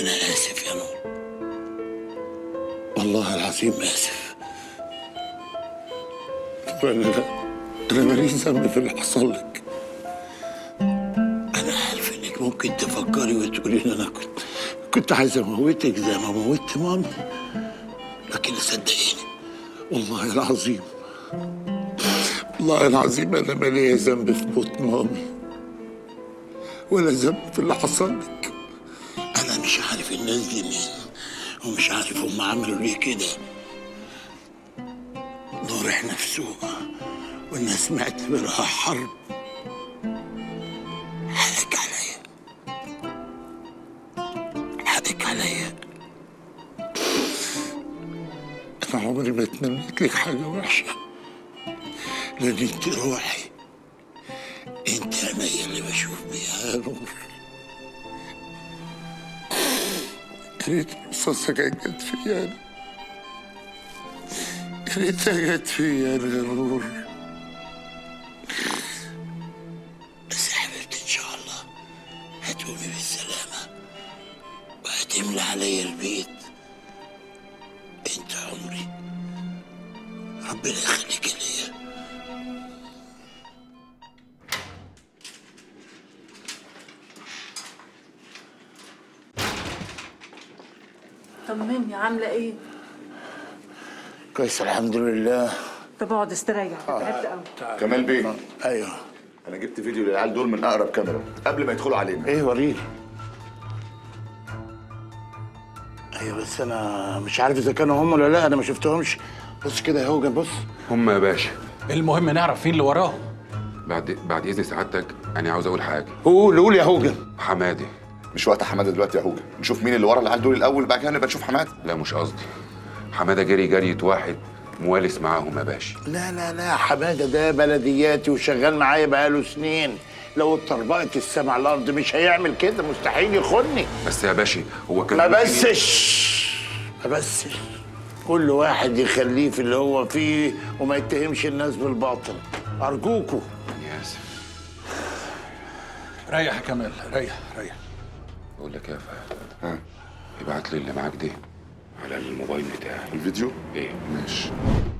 أنا آسف يا نور، والله العظيم آسف. أنا ماليش ذنب في اللي حصل لك. أنا عارف إنك ممكن تفكري وتقولي إن أنا كنت عايز أموتك زي ما موتت مامي، لكن صدقيني والله العظيم، والله العظيم أنا مالي ذنب في موت مامي ولا ذنب في اللي حصل لك. أنا مش عارف الناس دي مين ومش عارف هم عملوا ليه كده. نور إحنا في سوق والناس معتبرها حرب. حقك عليا، حقك عليا. أنا عمري ما اتمنيت لك حاجة وحشة، لأن أنت روحي، أنت عينيا اللي بشوف بيها يا نور. يا ريت رصاصك أجت فيا أنا، يا ريت أجت فيا أنا يا نور. تملى علي البيت، انت عمري. ربنا يخليك ليا. طمني، عامله ايه؟ كويس الحمد لله. طب اقعد استريح، تعبت قوي. كمال بيه، ايوه انا جبت فيديو للعيال دول من اقرب كاميرا قبل ما يدخلوا علينا. ايه وريني. ايوه بس انا مش عارف اذا كانوا هم ولا لا، انا ما شفتهمش. بص كده يا هوجان، بص هم يا باشا. المهم نعرف فين اللي وراهم. بعد اذن سعادتك انا عاوز اقول حاجه. قول يا هوجان. حمادي. مش وقت حماده دلوقتي يا هوجان، نشوف مين اللي ورا العيال دول الاول، بعد كده نبقى نشوف حماده. لا مش قصدي، حماده جري جرية واحد موالس معاهم يا باشا. لا لا لا، حماده ده بلدياتي وشغال معايا بقاله سنين، لو اتطربقت السما على الارض مش هيعمل كده، مستحيل يخوني. بس يا باشا هو كان ما بسش كل واحد يخليه في اللي هو فيه وما يتهمش الناس بالباطل، ارجوكوا. يا اسف. ريح يا كمال، ريح. بقول لك يا فهد، ابعت لي اللي معاك دي على الموبايل بتاعي. الفيديو؟ ايه ماشي.